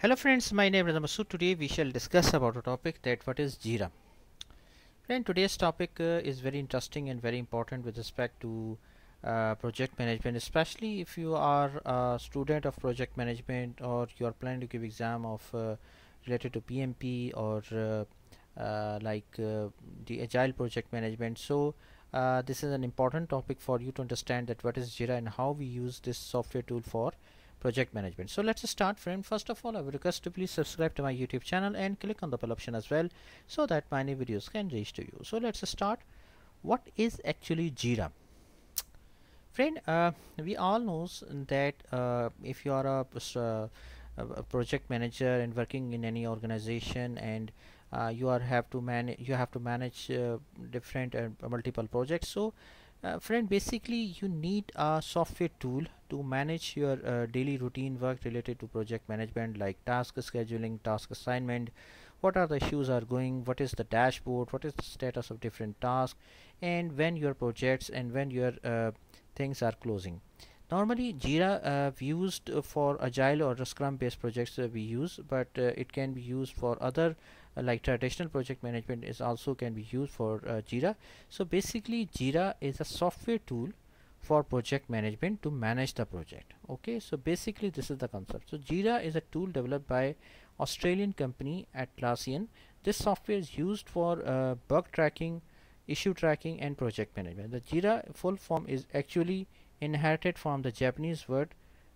Hello friends, my name is Masud. Today we shall discuss about a topic that what is Jira. Friend, today's topic is very interesting and very important with respect to project management, especially if you are a student of project management or you are planning to give exam of related to PMP or the agile project management. So this is an important topic for you to understand that what is Jira and how we use this software tool for project management. So let's start, friend. First of all, I would request to please subscribe to my YouTube channel and click on the bell option as well so that my new videos can reach to you. So let's start. What is actually Jira? Friend, we all know that if you are a project manager and working in any organization, and you have to manage different and multiple projects. So friend, basically you need a software tool to manage your daily routine work related to project management, like task scheduling, task assignment, what are the issues are going, what is the dashboard, what is the status of different tasks, and when your projects and when your things are closing. Normally Jira used for agile or scrum based projects we use, but it can be used for other like traditional project management is also can be used for Jira. So basically Jira is a software tool for project management to manage the project. Okay, so basically this is the concept. So Jira is a tool developed by Australian company Atlassian. This software is used for bug tracking, issue tracking and project management. The Jira full form is actually inherited from the Japanese word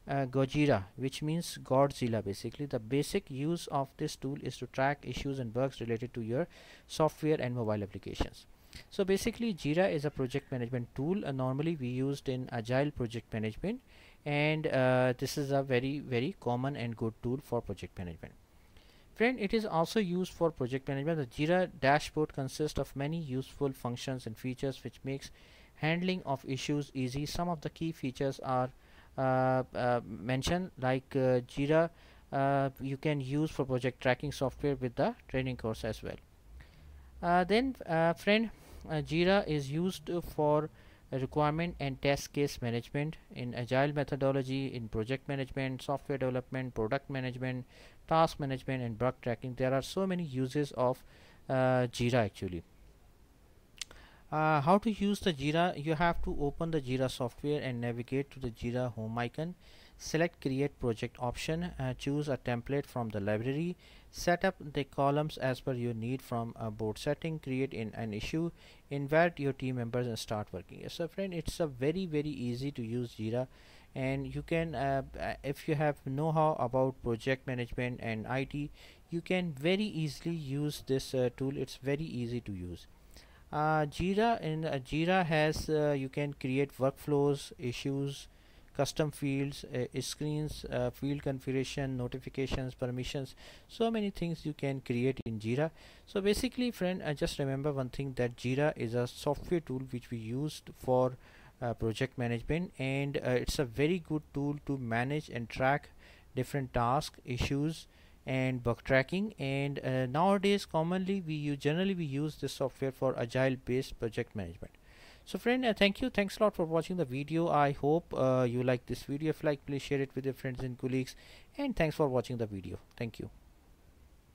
Gojira, which means Godzilla. Basically the basic use of this tool is to track issues and bugs related to your software and mobile applications. So basically Jira is a project management tool normally we used in agile project management, and this is a very, very common and good tool for project management. Friend, it is also used for project management. The Jira dashboard consists of many useful functions and features which makes handling of issues easy. Some of the key features are mentioned, like Jira you can use for project tracking software with the training course as well. Friend, Jira is used for requirement and test case management in agile methodology, in project management, software development, product management, task management and bug tracking. There are so many uses of Jira actually. How to use the Jira? You have to open the Jira software and navigate to the Jira home icon. Select create project option, choose a template from the library, set up the columns as per your need from a board setting, create an issue, invite your team members and start working. So friend, it's a very, very easy to use Jira, and you can if you have know-how about project management and IT, you can very easily use this tool. It's very easy to use. Jira has you can create workflows, issues, custom fields, screens, field configuration, notifications, permissions, so many things you can create in Jira. So basically friend, I just remember one thing, that Jira is a software tool which we used for project management, and it's a very good tool to manage and track different tasks, issues and bug tracking. And nowadays commonly we generally use this software for agile based project management. So friend, thanks a lot for watching the video. I hope you like this video. If like, please share it with your friends and colleagues, and thanks for watching the video. Thank you.